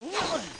No!